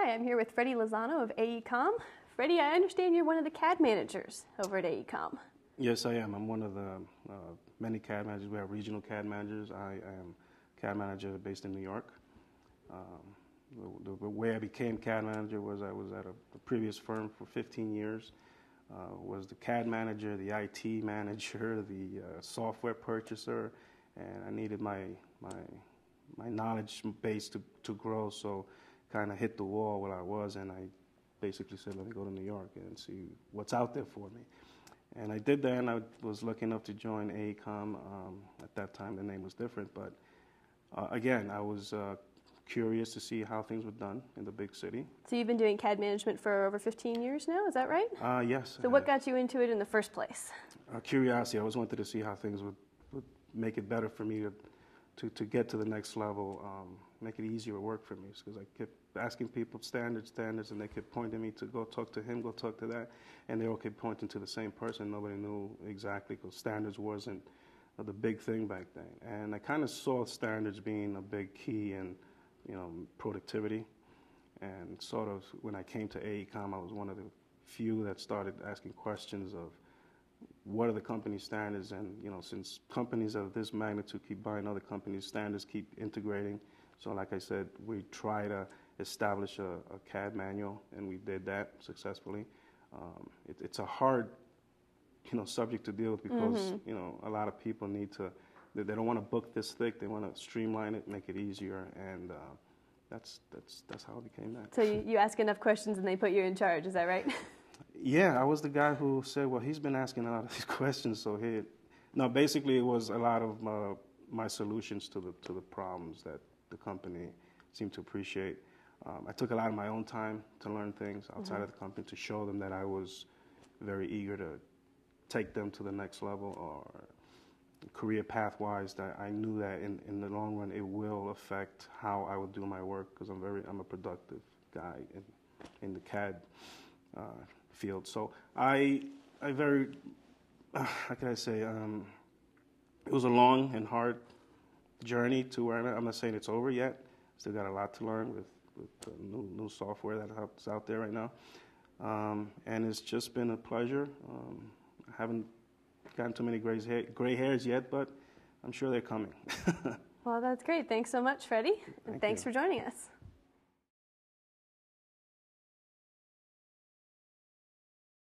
Hi, I'm here with Freddy Lizano of AECOM. Freddy, I understand you're one of the CAD managers over at AECOM. Yes, I am. I'm one of the many CAD managers. We have regional CAD managers. I am CAD manager based in New York. The way I became CAD manager was I was at a previous firm for 15 years. Was the CAD manager, the IT manager, the software purchaser, and I needed my knowledge base to grow. So kind of hit the wall where I was, and I basically said, let me go to New York and see what's out there for me. And I did that, and I was lucky enough to join AECOM. At that time, the name was different, but again, I was curious to see how things were done in the big city. So you've been doing CAD management for over 15 years now, is that right? Yes. So what got you into it in the first place? Curiosity. I always wanted to see how things would make it better for me to get to the next level, make it easier work for me, because I kept asking people standards, and they kept pointing me to go talk to him, go talk to that, and they all kept pointing to the same person. Nobody knew exactly, because standards wasn't the big thing back then. And I kind of saw standards being a big key in, you know, productivity, and sort of when I came to AECOM, I was one of the few that started asking questions of, what are the company's standards? And, you know, since companies of this magnitude keep buying other companies, standards keep integrating. So like I said, we try to establish a CAD manual, and we did that successfully. It's a hard, you know, subject to deal with, because, you know, a lot of people need to, they don't want a book this thick. They want to streamline it, make it easier, and that's how it became that. So you ask enough questions and they put you in charge, is that right? Yeah, I was the guy who said, well, he's been asking a lot of these questions, so he... No, basically it was a lot of my solutions to the problems that the company seemed to appreciate. I took a lot of my own time to learn things outside of the company, to show them that I was very eager to take them to the next level, or career path-wise, that I knew that in the long run it will affect how I would do my work, because I'm a productive guy in the CAD field. So I very, how can I say, it was a long and hard journey to where I'm not saying it's over yet. Still got a lot to learn with the new software that's out there right now. And it's just been a pleasure. I haven't gotten too many gray hairs yet, but I'm sure they're coming. Well, that's great. Thanks so much, Freddy. And thanks for joining us.